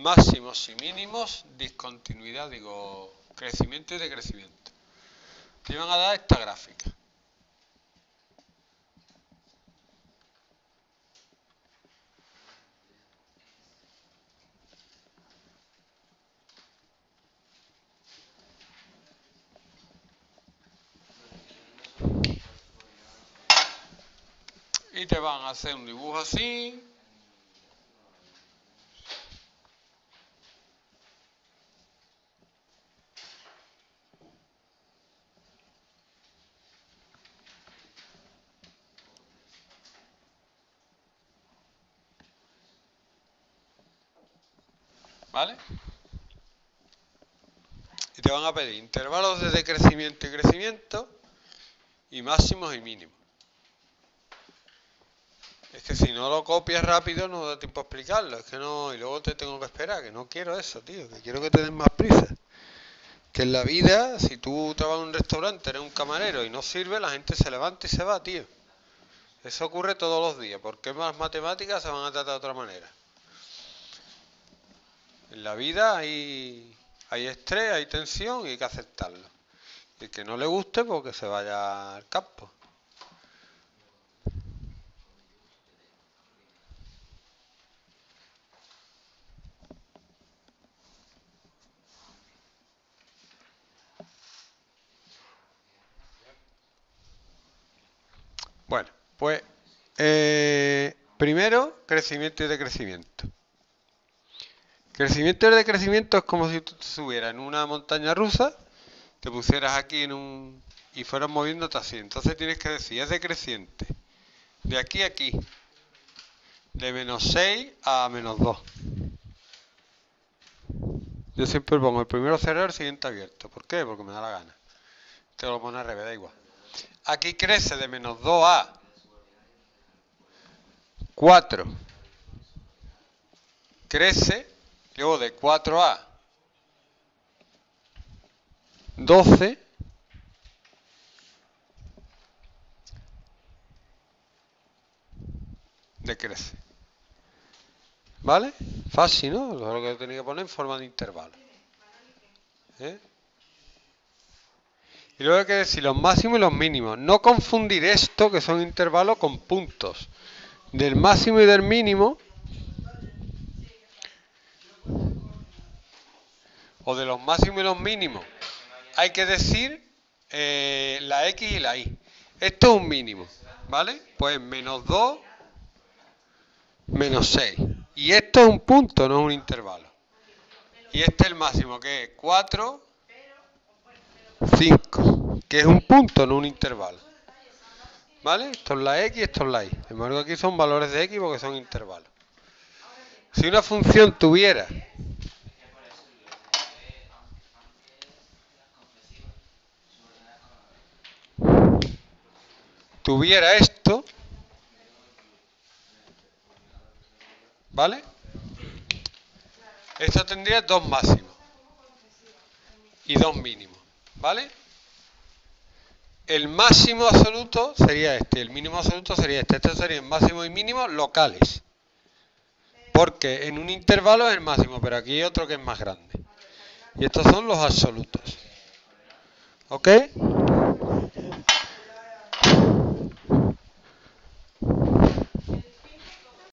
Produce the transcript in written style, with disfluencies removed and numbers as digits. máximos y mínimos, discontinuidad, digo, crecimiento y decrecimiento, que van a dar esta gráfica. Y te van a hacer un dibujo así. ¿Vale? Y te van a pedir intervalos de decrecimiento y crecimiento y máximos y mínimos. Es que si no lo copias rápido no da tiempo a explicarlo, es que no, y luego te tengo que esperar, que no quiero eso, tío, que quiero que te den más prisa. Que en la vida, si tú trabajas en un restaurante, eres un camarero y no sirve, la gente se levanta y se va, tío. Eso ocurre todos los días, porque las matemáticas se van a tratar de otra manera. En la vida hay estrés, hay tensión y hay que aceptarlo. Y el que no le guste, pues que se vaya al campo. Bueno, pues primero, crecimiento y decrecimiento. Crecimiento y decrecimiento es como si tú te subieras en una montaña rusa, te pusieras aquí en un y fueras moviéndote así. Entonces tienes que decir, es decreciente. De aquí a aquí. De menos 6 a menos 2. Yo siempre pongo el primero cerrado, el siguiente abierto. ¿Por qué? Porque me da la gana. Te lo pone al revés, da igual. Aquí crece de menos 2 a 4. Crece, luego de 4 a 12. Decrece. ¿Vale? Fácil, ¿no? Lo que tenía que poner en forma de intervalo. ¿Eh? Y luego hay que decir los máximos y los mínimos. No confundir esto, que son intervalos, con puntos. Del máximo y del mínimo. O de los máximos y los mínimos. Hay que decir la X y la Y. Esto es un mínimo. ¿Vale? Pues menos 2, menos 6. Y esto es un punto, no es un intervalo. Y este es el máximo, que es 4... 5, que es un punto, no un intervalo. ¿Vale? Esto es la X, esto es la Y. Sin embargo, aquí son valores de X porque son intervalos. Si una función tuviera... tuviera esto... ¿Vale? Esto tendría dos máximos. Y dos mínimos. ¿Vale? El máximo absoluto sería este, el mínimo absoluto sería este. Estos serían máximos y mínimos locales. Porque en un intervalo es el máximo, pero aquí hay otro que es más grande. Y estos son los absolutos. ¿Ok?